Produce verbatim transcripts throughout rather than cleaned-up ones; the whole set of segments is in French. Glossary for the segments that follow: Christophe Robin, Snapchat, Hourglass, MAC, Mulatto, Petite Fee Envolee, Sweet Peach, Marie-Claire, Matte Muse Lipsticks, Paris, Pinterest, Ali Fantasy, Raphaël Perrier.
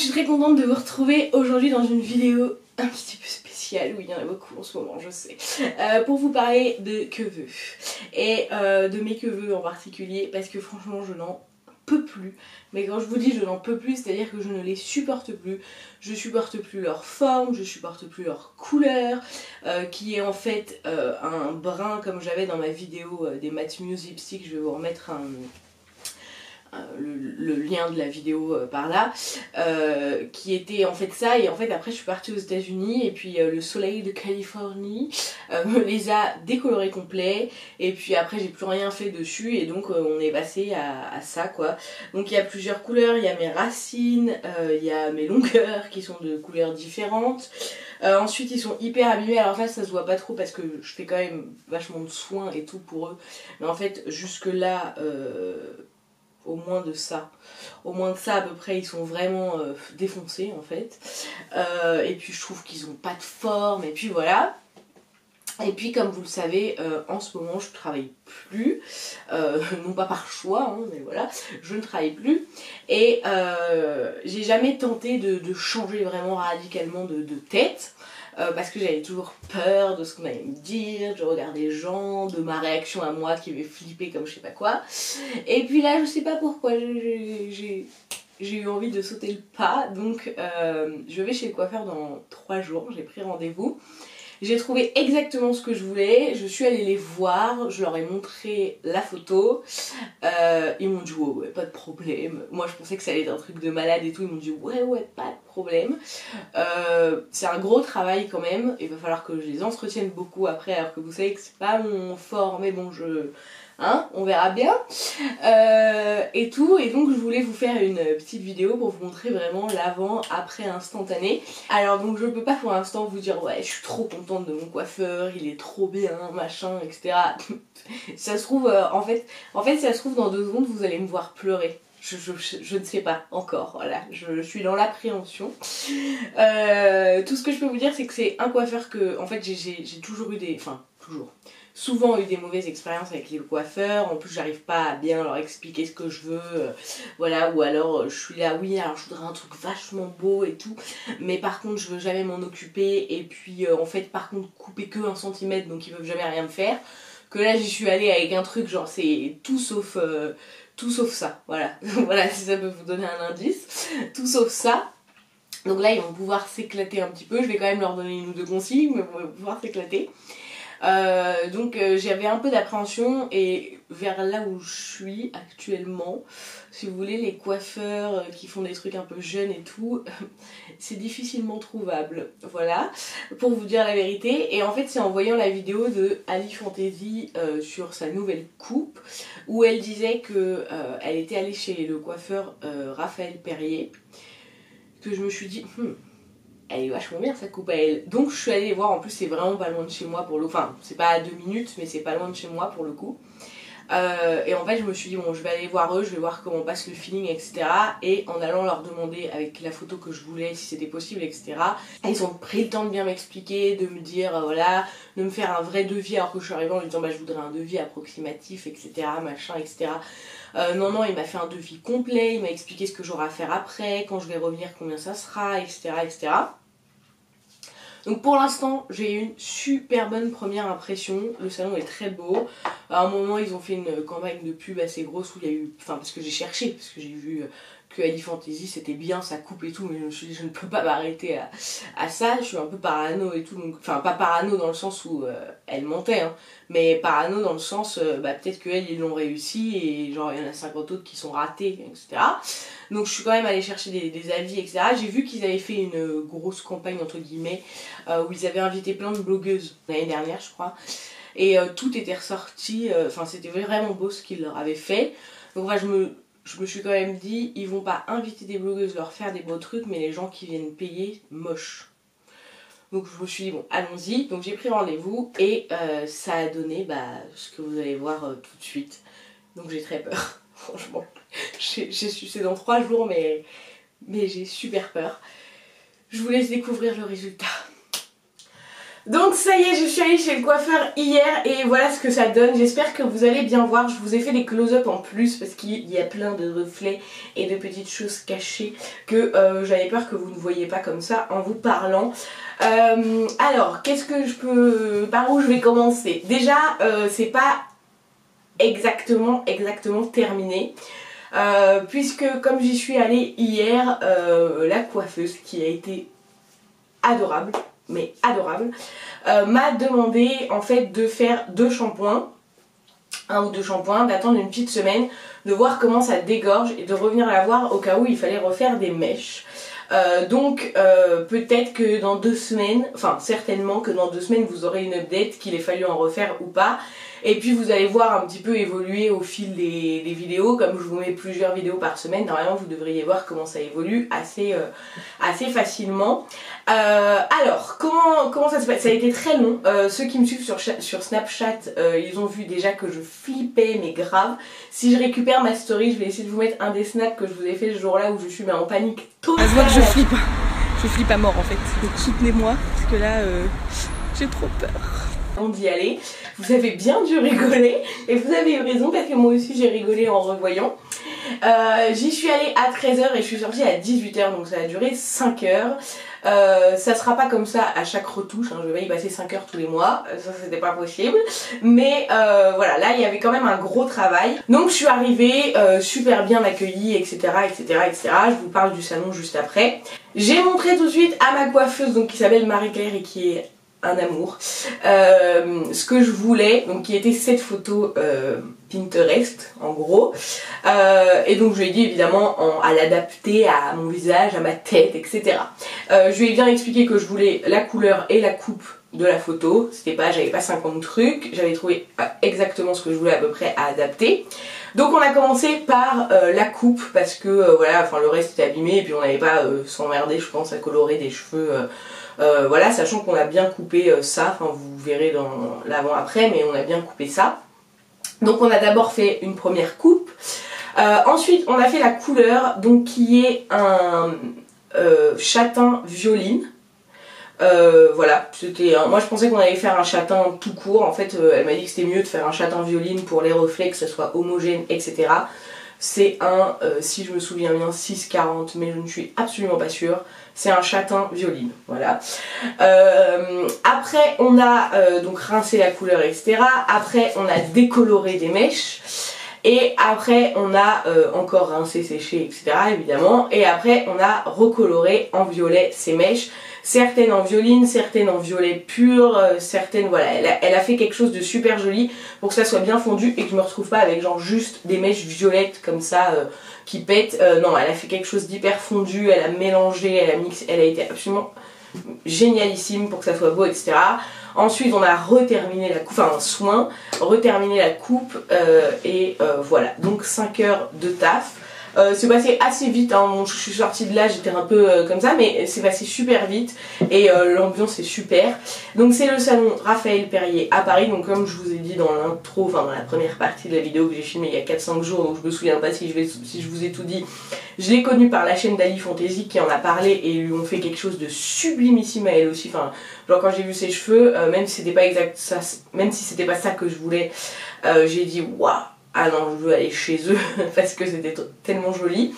je suis très contente de vous retrouver aujourd'hui dans une vidéo un petit peu spéciale, oui il y en a beaucoup en ce moment je sais, euh, pour vous parler de cheveux et euh, de mes cheveux en particulier, parce que franchement je n'en peux plus. Mais quand je vous dis je n'en peux plus, c'est à dire que je ne les supporte plus, je supporte plus leur forme, je supporte plus leur couleur euh, qui est en fait euh, un brun comme j'avais dans ma vidéo euh, des Matte Muse Lipsticks. Je vais vous remettre un... Euh, le, le lien de la vidéo euh, par là, euh, qui était en fait ça. Et en fait après je suis partie aux États-Unis et puis euh, le soleil de Californie euh, me les a décolorés complets, et puis après j'ai plus rien fait dessus, et donc euh, on est passé à, à ça quoi. Donc il y a plusieurs couleurs, il y a mes racines, euh, il y a mes longueurs qui sont de couleurs différentes, euh, ensuite ils sont hyper abîmés. Alors là ça se voit pas trop parce que je fais quand même vachement de soins et tout pour eux, mais en fait jusque là euh, au moins de ça, au moins de ça à peu près, ils sont vraiment euh, défoncés en fait, euh, et puis je trouve qu'ils n'ont pas de forme, et puis voilà. Et puis comme vous le savez, euh, en ce moment je ne travaille plus, euh, non pas par choix, hein, mais voilà, je ne travaille plus, et euh, j'ai jamais tenté de, de changer vraiment radicalement de, de tête, Euh, parce que j'avais toujours peur de ce qu'on allait me dire, du regard des gens, de ma réaction à moi qui avait flippé comme je sais pas quoi. Et puis là je sais pas pourquoi j'ai eu envie de sauter le pas, donc euh, je vais chez le coiffeur dans trois jours, j'ai pris rendez-vous. J'ai trouvé exactement ce que je voulais, je suis allée les voir, je leur ai montré la photo, euh, ils m'ont dit ouais, ouais pas de problème. Moi je pensais que ça allait être un truc de malade et tout, ils m'ont dit ouais ouais pas de problème. Euh, c'est un gros travail quand même, il va falloir que je les entretienne beaucoup après, alors que vous savez que c'est pas mon fort, mais bon je... Hein, on verra bien, euh, et tout. Et donc je voulais vous faire une petite vidéo pour vous montrer vraiment l'avant après instantané. Alors donc je peux pas pour l'instant vous dire ouais je suis trop contente de mon coiffeur, il est trop bien machin etc ça se trouve euh, en fait en fait ça se trouve dans deux secondes vous allez me voir pleurer. Je, je, je ne sais pas encore, voilà, je, je suis dans l'appréhension. Euh, tout ce que je peux vous dire, c'est que c'est un coiffeur que, en fait, j'ai toujours eu des, enfin, toujours, souvent eu des mauvaises expériences avec les coiffeurs. En plus, j'arrive pas à bien leur expliquer ce que je veux, euh, voilà, ou alors je suis là, oui, alors je voudrais un truc vachement beau et tout, mais par contre, je veux jamais m'en occuper, et puis, euh, en fait, par contre, couper que un centimètre, donc ils peuvent jamais rien me faire. Que là, j'y suis allée avec un truc, genre, c'est tout sauf... Euh, tout sauf ça, voilà, voilà si ça peut vous donner un indice, tout sauf ça. Donc là ils vont pouvoir s'éclater un petit peu, je vais quand même leur donner une ou deux consignes, mais ils vont pouvoir s'éclater. Euh, donc euh, j'avais un peu d'appréhension, et vers là où je suis actuellement, si vous voulez, les coiffeurs qui font des trucs un peu jeunes et tout, c'est difficilement trouvable, voilà, pour vous dire la vérité. Et en fait c'est en voyant la vidéo de Ali Fantasy euh, sur sa nouvelle coupe, où elle disait que euh, elle était allée chez le coiffeur euh, Raphaël Perrier, que je me suis dit hmm, elle est vachement bien sa coupe à elle. Donc je suis allée les voir, en plus c'est vraiment pas loin de chez moi pour le coup. Enfin c'est pas à deux minutes mais c'est pas loin de chez moi pour le coup. Euh, et en fait je me suis dit bon je vais aller voir eux, je vais voir comment passe le feeling etc. Et en allant leur demander avec la photo que je voulais si c'était possible etc. Ils ont pris le temps de bien m'expliquer, de me dire voilà, de me faire un vrai devis, alors que je suis arrivée en lui disant bah je voudrais un devis approximatif etc. machin etc. Euh, non non il m'a fait un devis complet, il m'a expliqué ce que j'aurai à faire après, quand je vais revenir combien ça sera etc. etc. Donc pour l'instant j'ai eu une super bonne première impression, le salon est très beau. À un moment ils ont fait une campagne de pub assez grosse où il y a eu, enfin parce que j'ai cherché, parce que j'ai vu que Ali Fantasy c'était bien, ça coupe et tout, mais je me suis dit je ne peux pas m'arrêter à, à ça, je suis un peu parano et tout, donc, enfin pas parano dans le sens où euh, elle mentait, hein, mais parano dans le sens, euh, bah peut-être qu'elle ils l'ont réussi et genre il y en a cinquante autres qui sont ratés, et cetera. Donc je suis quand même allée chercher des, des avis, et cetera. J'ai vu qu'ils avaient fait une grosse campagne entre guillemets, euh, où ils avaient invité plein de blogueuses l'année dernière je crois, et euh, tout était ressorti, enfin euh, c'était vraiment beau ce qu'ils leur avaient fait. Donc enfin je me... Je me suis quand même dit, ils vont pas inviter des blogueuses, leur faire des beaux trucs, mais les gens qui viennent payer, moche. Donc je me suis dit, bon, allons-y. Donc j'ai pris rendez-vous et euh, ça a donné bah, ce que vous allez voir euh, tout de suite. Donc j'ai très peur, franchement. C'est dans trois jours, mais, mais j'ai super peur. Je vous laisse découvrir le résultat. Donc ça y est, je suis allée chez le coiffeur hier et voilà ce que ça donne. J'espère que vous allez bien voir. Je vous ai fait des close-up en plus parce qu'il y a plein de reflets et de petites choses cachées que euh, j'avais peur que vous ne voyiez pas comme ça en vous parlant. Euh, alors, qu'est-ce que je peux... Par où je vais commencer? Déjà, euh, c'est pas exactement, exactement terminé. Euh, puisque comme j'y suis allée hier, euh, la coiffeuse qui a été adorable... mais adorable, euh, m'a demandé en fait de faire deux shampoings, un ou deux shampoings, d'attendre une petite semaine, de voir comment ça dégorge et de revenir la voir au cas où il fallait refaire des mèches. Euh, donc euh, peut-être que dans deux semaines, enfin certainement que dans deux semaines vous aurez une update qu'il ait fallu en refaire ou pas. Et puis vous allez voir un petit peu évoluer au fil des, des vidéos, comme je vous mets plusieurs vidéos par semaine, normalement vous devriez voir comment ça évolue assez, euh, assez facilement. Euh, alors, comment, comment ça se passe? Ça a été très long, euh, ceux qui me suivent sur, sur Snapchat, euh, ils ont vu déjà que je flippais, mais grave. Si je récupère ma story, je vais essayer de vous mettre un des snaps que je vous ai fait ce jour-là où je suis mais en panique totale. Je vois que je flippe, je flippe à mort en fait, donc soutenez-moi, parce que là, euh, j'ai trop peur. D'y aller, vous avez bien dû rigoler et vous avez eu raison parce que moi aussi j'ai rigolé en revoyant. Euh, j'y suis allée à treize heures et je suis sortie à dix-huit heures, donc ça a duré cinq heures. Euh, ça sera pas comme ça à chaque retouche, hein, je vais y passer cinq heures tous les mois, ça c'était pas possible, mais euh, voilà, là il y avait quand même un gros travail. Donc je suis arrivée euh, super bien accueillie, etc, etc, etc, je vous parle du salon juste après. J'ai montré tout de suite à ma coiffeuse, donc qui s'appelle Marie-Claire et qui est un amour, euh, ce que je voulais, donc qui était cette photo euh, Pinterest en gros, euh, et donc je lui ai dit évidemment en, à l'adapter à mon visage, à ma tête, etc. euh, je lui ai bien expliqué que je voulais la couleur et la coupe de la photo, c'était pas, j'avais pas cinquante trucs, j'avais trouvé exactement ce que je voulais à peu près à adapter. Donc on a commencé par euh, la coupe parce que euh, voilà, enfin le reste était abîmé et puis on n'allait pas euh, s'emmerder, je pense, à colorer des cheveux. euh, Euh, voilà, sachant qu'on a bien coupé euh, ça, enfin vous verrez dans l'avant-après, mais on a bien coupé ça. Donc on a d'abord fait une première coupe, euh, ensuite on a fait la couleur, donc qui est un euh, châtain violine. Euh, voilà, c'était, hein, moi je pensais qu'on allait faire un châtain tout court, en fait euh, elle m'a dit que c'était mieux de faire un châtain violine pour les reflets, que ce soit homogène, et cetera. C'est un, euh, si je me souviens bien, six quarante, mais je ne suis absolument pas sûre. C'est un châtain violine, voilà. Euh, après, on a euh, donc rincé la couleur, et cetera. Après, on a décoloré des mèches. Et après, on a euh, encore rincé, séché, et cetera, évidemment. Et après, on a recoloré en violet ces mèches. Certaines en violine, certaines en violet pur, euh, certaines, voilà. Elle a, elle a fait quelque chose de super joli pour que ça soit bien fondu et que je me retrouve pas avec genre juste des mèches violettes comme ça euh, qui pètent. Euh, non, elle a fait quelque chose d'hyper fondu, elle a mélangé, elle a mixé, elle a été absolument génialissime pour que ça soit beau, et cetera. Ensuite on a reterminé la coupe, enfin un soin, reterminé la coupe euh, et euh, voilà, donc cinq heures de taf. Euh, c'est passé assez vite, hein. Bon, je suis sortie de là, j'étais un peu euh, comme ça, mais c'est passé super vite et euh, l'ambiance est super. Donc c'est le salon Raphaël Perrier à Paris, donc comme je vous ai dit dans l'intro, enfin dans la première partie de la vidéo que j'ai filmée il y a quatre cinq jours, donc je me souviens pas si je, vais, si je vous ai tout dit, je l'ai connue par la chaîne d'Ali Fantasy qui en a parlé et lui ont fait quelque chose de sublimissime à elle aussi. Enfin, genre quand j'ai vu ses cheveux, euh, même si c'était pas exact ça, même si c'était pas ça que je voulais, euh, j'ai dit waouh. Ah non, je veux aller chez eux parce que c'était tellement joli.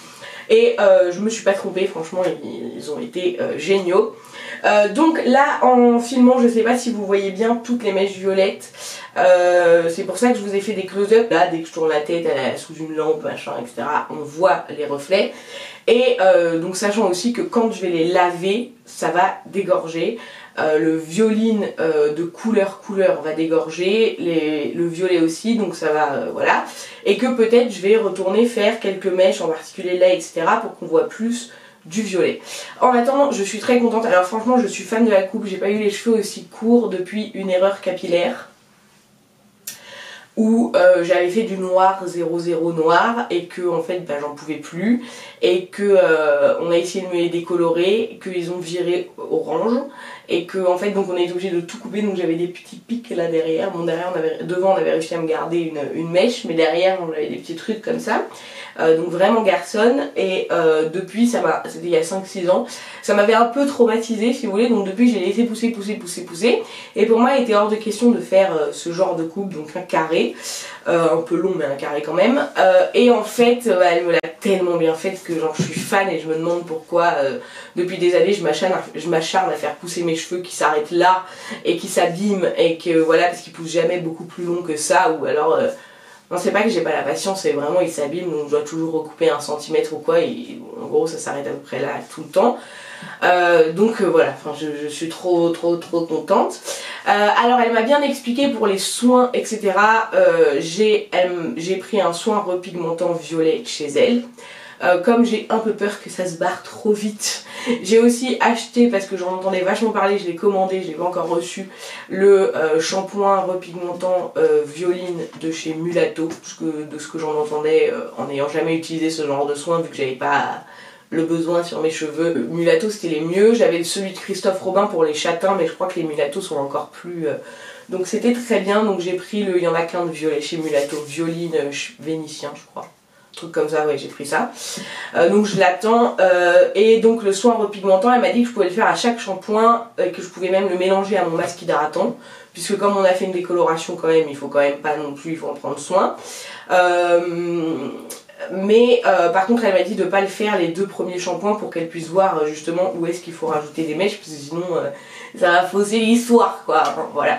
Et euh, je me suis pas trompée, franchement, ils, ils ont été euh, géniaux. Euh, donc là, en filmant, je sais pas si vous voyez bien toutes les mèches violettes. Euh, c'est pour ça que je vous ai fait des close-up. Là, dès que je tourne la tête, elle est sous une lampe, machin, et cetera. On voit les reflets. Et euh, donc sachant aussi que quand je vais les laver, ça va dégorger. Euh, le violine euh, de couleur couleur va dégorger, les, le violet aussi, donc ça va, euh, voilà. Et que peut-être je vais retourner faire quelques mèches, en particulier là, et cetera, pour qu'on voit plus du violet. En attendant, je suis très contente. Alors franchement, je suis fan de la coupe, j'ai pas eu les cheveux aussi courts depuis une erreur capillaire. où euh, j'avais fait du noir zéro zéro noir et que en fait bah, j'en pouvais plus et que euh, on a essayé de me les décolorer, qu'ils ont viré orange et que en fait donc on a été obligé de tout couper, donc j'avais des petits pics là derrière. Bon derrière on avait, devant on avait réussi à me garder une, une mèche, mais derrière on avait des petits trucs comme ça, euh, donc vraiment garçonne. Et euh, depuis ça m'a, c'était il y a cinq six ans, ça m'avait un peu traumatisée si vous voulez, donc depuis j'ai laissé pousser pousser pousser pousser et pour moi il était hors de question de faire euh, ce genre de coupe, donc un carré. Euh, un peu long mais un carré quand même, euh, et en fait euh, elle me l'a tellement bien faite que genre je suis fan et je me demande pourquoi euh, depuis des années je m'acharne je m'acharne à faire pousser mes cheveux qui s'arrêtent là et qui s'abîment et que voilà, parce qu'ils poussent jamais beaucoup plus long que ça, ou alors euh, non c'est pas que j'ai pas la patience, c'est vraiment ils s'abîment, donc je dois toujours recouper un centimètre ou quoi, et en gros ça s'arrête à peu près là tout le temps. Euh, donc euh, voilà, enfin, je, je suis trop trop trop contente. Euh, alors elle m'a bien expliqué pour les soins etc, euh, j'ai pris un soin repigmentant violet chez elle. Euh, comme j'ai un peu peur que ça se barre trop vite, j'ai aussi acheté, parce que j'en entendais vachement parler, je l'ai commandé, je l'ai pas encore reçu, le euh, shampoing repigmentant euh, violine de chez Mulatto, parce que de ce que j'en entendais euh, en n'ayant jamais utilisé ce genre de soin vu que j'avais pas le besoin sur mes cheveux. Mulatto c'était les mieux, j'avais celui de Christophe Robin pour les châtains, mais je crois que les Mulatto sont encore plus... Euh... Donc c'était très bien, donc j'ai pris le, il y en a qu'un de violet chez Mulatto, violine euh, vénitien je crois, un truc comme ça, ouais j'ai pris ça. Euh, donc je l'attends, euh, et donc le soin repigmentant, elle m'a dit que je pouvais le faire à chaque shampoing, euh, que je pouvais même le mélanger à mon masque hydratant, puisque comme on a fait une décoloration quand même, il faut quand même pas non plus, il faut en prendre soin. Euh... Mais euh, par contre elle m'a dit de ne pas le faire les deux premiers shampoings pour qu'elle puisse voir euh, justement où est-ce qu'il faut rajouter des mèches, parce que sinon euh, ça va fausser l'histoire quoi, enfin, voilà.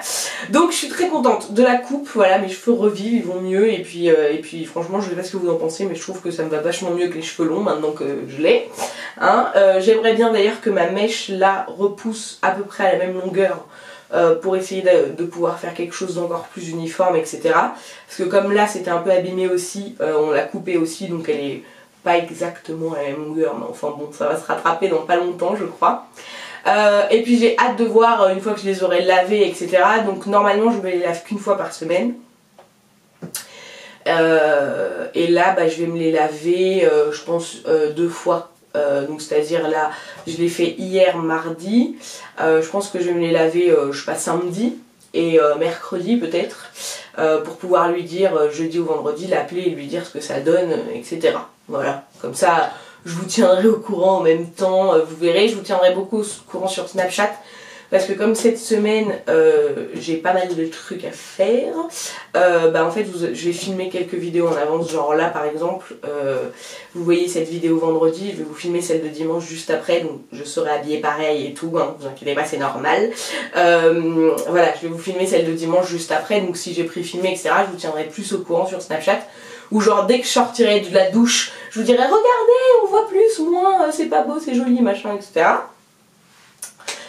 Donc je suis très contente de la coupe, voilà, mes cheveux revivent, ils vont mieux, et puis, euh, et puis franchement je sais pas ce que vous en pensez, mais je trouve que ça me va vachement mieux que les cheveux longs maintenant que je l'ai, hein. euh, J'aimerais bien d'ailleurs que ma mèche là repousse à peu près à la même longueur, Euh, pour essayer de, de pouvoir faire quelque chose d'encore plus uniforme etc, parce que comme là c'était un peu abîmé aussi, euh, on l'a coupé aussi, donc elle est pas exactement à la même longueur, mais enfin bon ça va se rattraper dans pas longtemps je crois. Euh, et puis j'ai hâte de voir une fois que je les aurai lavés etc, donc normalement je ne les lave qu'une fois par semaine. Euh, et là bah, je vais me les laver euh, je pense euh, deux fois. Euh, donc c'est à dire là je l'ai fait hier mardi, euh, je pense que je vais me les laver euh, je sais pas, samedi et euh, mercredi peut-être, euh, pour pouvoir lui dire euh, jeudi ou vendredi, l'appeler et lui dire ce que ça donne euh, etc, voilà, comme ça je vous tiendrai au courant en même temps, euh, vous verrez, je vous tiendrai beaucoup au courant sur Snapchat, parce que comme cette semaine euh, j'ai pas mal de trucs à faire, euh, bah en fait vous, je vais filmer quelques vidéos en avance, genre là par exemple, euh, vous voyez cette vidéo vendredi, je vais vous filmer celle de dimanche juste après, donc je serai habillée pareil et tout, hein, vous inquiétez pas c'est normal. Euh, voilà, je vais vous filmer celle de dimanche juste après, donc si j'ai pris filmer etc, je vous tiendrai plus au courant sur Snapchat, ou genre dès que je sortirai de la douche, je vous dirai regardez on voit plus, moins, c'est pas beau, c'est joli, machin et cetera.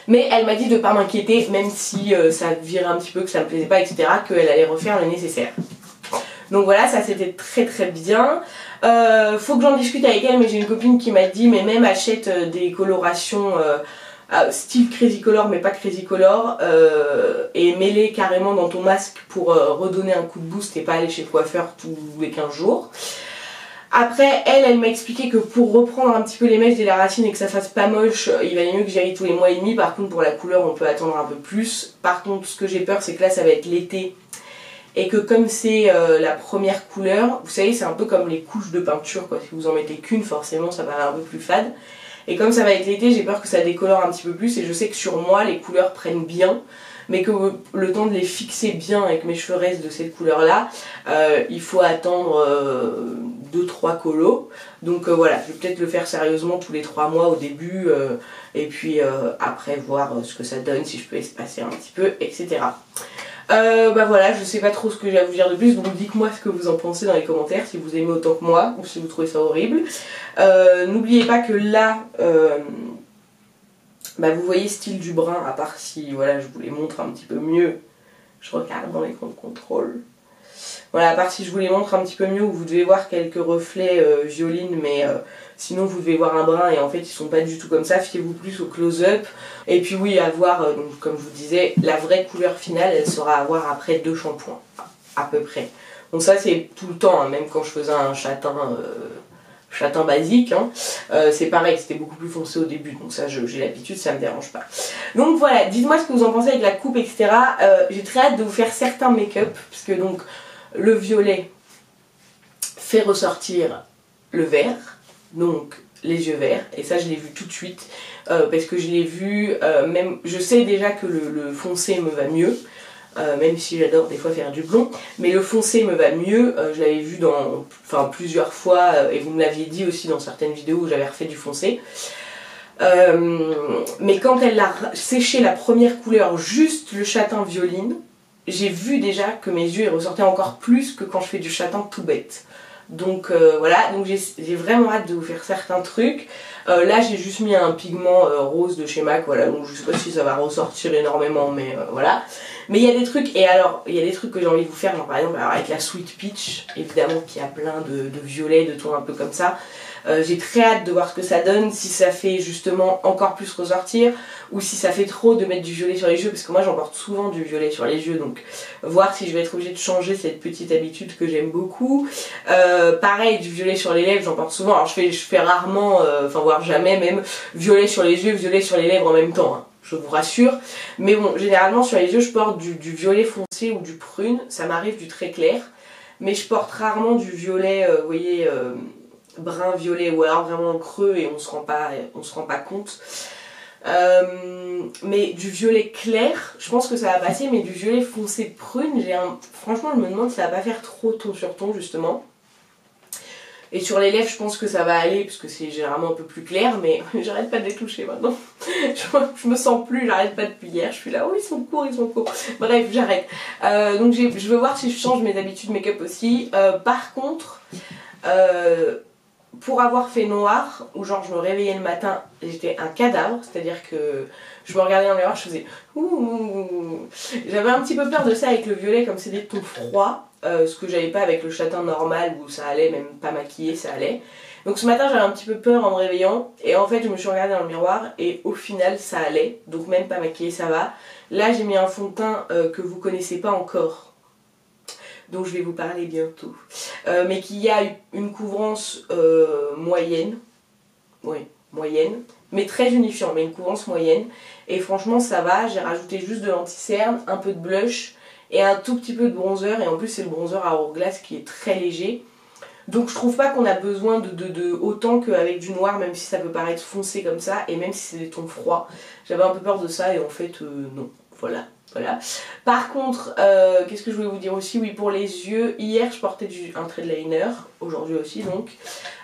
Mais elle m'a dit de ne pas m'inquiéter, même si euh, ça virait un petit peu, que ça ne me plaisait pas, et cetera, qu'elle allait refaire le nécessaire. Donc voilà, ça c'était très très bien. Euh, faut que j'en discute avec elle, mais j'ai une copine qui m'a dit, mais même achète euh, des colorations euh, euh, style Crazy Color, mais pas Crazy Color, euh, et mets-les carrément dans ton masque pour euh, redonner un coup de boost et pas aller chez le coiffeur tous les quinze jours. Après, elle, elle m'a expliqué que pour reprendre un petit peu les mèches dès la racine et que ça fasse pas moche, il valait mieux que j'y aille tous les mois et demi. Par contre, pour la couleur, on peut attendre un peu plus. Par contre, ce que j'ai peur, c'est que là, ça va être l'été. Et que comme c'est euh, la première couleur, vous savez, c'est un peu comme les couches de peinture, quoi. Si vous en mettez qu'une, forcément, ça va être un peu plus fade. Et comme ça va être l'été, j'ai peur que ça décolore un petit peu plus. Et je sais que sur moi, les couleurs prennent bien. Mais que le temps de les fixer bien et que mes cheveux restent de cette couleur-là, euh, il faut attendre... Euh, deux trois colos, donc euh, voilà, je vais peut-être le faire sérieusement tous les trois mois au début, euh, et puis euh, après voir euh, ce que ça donne, si je peux espacer un petit peu, et cetera. Euh, bah voilà, je sais pas trop ce que j'ai à vous dire de plus, donc dites-moi ce que vous en pensez dans les commentaires, si vous aimez autant que moi, ou si vous trouvez ça horrible. Euh, N'oubliez pas que là, euh, bah vous voyez style du brun, à part si voilà, je vous les montre un petit peu mieux, je regarde dans l'écran de contrôle. Voilà, à part si je vous les montre un petit peu mieux, où vous devez voir quelques reflets euh, violines, mais euh, sinon vous devez voir un brun et en fait ils sont pas du tout comme ça, fiez-vous plus au close-up. Et puis oui, à voir, euh, donc, comme je vous disais, la vraie couleur finale, elle sera à voir après deux shampoings. à peu près. Donc ça c'est tout le temps, hein, même quand je faisais un châtain, euh, châtain basique, hein, euh, c'est pareil, c'était beaucoup plus foncé au début, donc ça j'ai l'habitude, ça me dérange pas. Donc voilà, dites-moi ce que vous en pensez avec la coupe, et cetera. Euh, j'ai très hâte de vous faire certains make-up, parce que donc le violet fait ressortir le vert, donc les yeux verts, et ça je l'ai vu tout de suite, euh, parce que je l'ai vu, euh, même, je sais déjà que le, le foncé me va mieux, euh, même si j'adore des fois faire du blond, mais le foncé me va mieux, euh, je l'avais vu dans, enfin, plusieurs fois, euh, et vous me l'aviez dit aussi dans certaines vidéos où j'avais refait du foncé, euh, mais quand elle a séché la première couleur, juste le châtain violine, j'ai vu déjà que mes yeux ressortaient encore plus que quand je fais du châtain tout bête. Donc euh, voilà, donc j'ai vraiment hâte de vous faire certains trucs. Euh, là j'ai juste mis un pigment euh, rose de chez MAC, voilà, donc je sais pas si ça va ressortir énormément, mais euh, voilà. Mais il y a des trucs, et alors il y a des trucs que j'ai envie de vous faire, genre par exemple alors, avec la Sweet Peach, évidemment qui a plein de, de violets, de tons un peu comme ça. Euh, j'ai très hâte de voir ce que ça donne, si ça fait justement encore plus ressortir, ou si ça fait trop de mettre du violet sur les yeux, parce que moi j'en porte souvent du violet sur les yeux, donc voir si je vais être obligée de changer cette petite habitude que j'aime beaucoup. Euh, pareil, du violet sur les lèvres, j'en porte souvent, alors je fais, je fais rarement, euh, enfin voire jamais même, violet sur les yeux, violet sur les lèvres en même temps, hein, je vous rassure. Mais bon, généralement sur les yeux je porte du, du violet foncé ou du prune, ça m'arrive du très clair, mais je porte rarement du violet, euh, vous voyez... Euh, brun, violet, ou alors vraiment creux et on se rend pas, on se rend pas compte. Euh, mais du violet clair, je pense que ça va passer, mais du violet foncé prune, j'ai un... franchement je me demande si ça va pas faire trop ton sur ton justement. Et sur les lèvres je pense que ça va aller parce que c'est généralement un peu plus clair, mais j'arrête pas de les toucher maintenant. Je me sens plus, j'arrête pas depuis hier, je suis là, oh ils sont courts, ils sont courts. Bref, j'arrête. Euh, donc je veux voir si je change mes habitudes make-up aussi. Euh, par contre... Euh, pour avoir fait noir, où genre je me réveillais le matin, j'étais un cadavre, c'est-à-dire que je me regardais dans le miroir, je faisais ouh. J'avais un petit peu peur de ça avec le violet, comme c'est des tons froids, euh, ce que j'avais pas avec le châtain normal où ça allait, même pas maquillé, ça allait. Donc ce matin j'avais un petit peu peur en me réveillant, et en fait je me suis regardée dans le miroir, et au final ça allait, donc même pas maquillé ça va. Là j'ai mis un fond de teint euh, que vous connaissez pas encore, dont je vais vous parler bientôt, euh, mais qui a une couvrance euh, moyenne, oui, moyenne, mais très unifiant, mais une couvrance moyenne, et franchement ça va, j'ai rajouté juste de l'anti-cerne, un peu de blush, et un tout petit peu de bronzer, et en plus c'est le bronzer à Hourglass qui est très léger, donc je trouve pas qu'on a besoin de, de, de autant qu'avec du noir, même si ça peut paraître foncé comme ça, et même si c'est des tons froids, j'avais un peu peur de ça, et en fait euh, non, voilà. Voilà. Par contre, euh, qu'est-ce que je voulais vous dire aussi? Oui, pour les yeux, hier je portais du, un trait de liner, aujourd'hui aussi donc,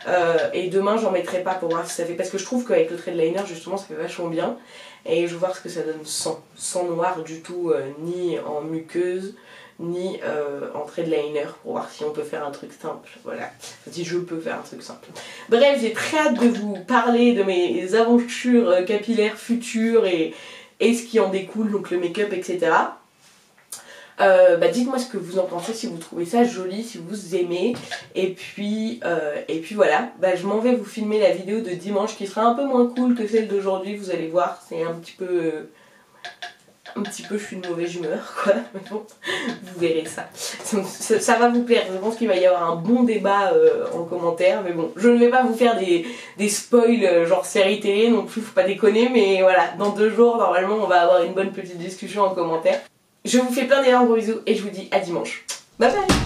euh, et demain j'en mettrai pas pour voir si ça fait, parce que je trouve qu'avec le trait de liner justement ça fait vachement bien, et je vais voir ce que ça donne sans, sans noir du tout, euh, ni en muqueuse, ni euh, en trait de liner, pour voir si on peut faire un truc simple, voilà, enfin, si je peux faire un truc simple. Bref, j'ai très hâte de vous parler de mes aventures capillaires futures, et... et ce qui en découle, donc le make-up, et cetera. Euh, bah dites-moi ce que vous en pensez, si vous trouvez ça joli, si vous aimez. Et puis, euh, et puis voilà, bah, je m'en vais vous filmer la vidéo de dimanche, qui sera un peu moins cool que celle d'aujourd'hui, vous allez voir, c'est un petit peu... Euh, un petit peu, je suis de mauvaise humeur, quoi. Mais bon, vous verrez ça. Ça, ça. ça va vous plaire, je pense qu'il va y avoir un bon débat euh, en commentaire, mais bon, je ne vais pas vous faire des, des spoils genre série télé non plus, faut pas déconner, mais voilà, dans deux jours, normalement, on va avoir une bonne petite discussion en commentaire. Je vous fais plein d'énormes gros bisous et je vous dis à dimanche. Bye bye!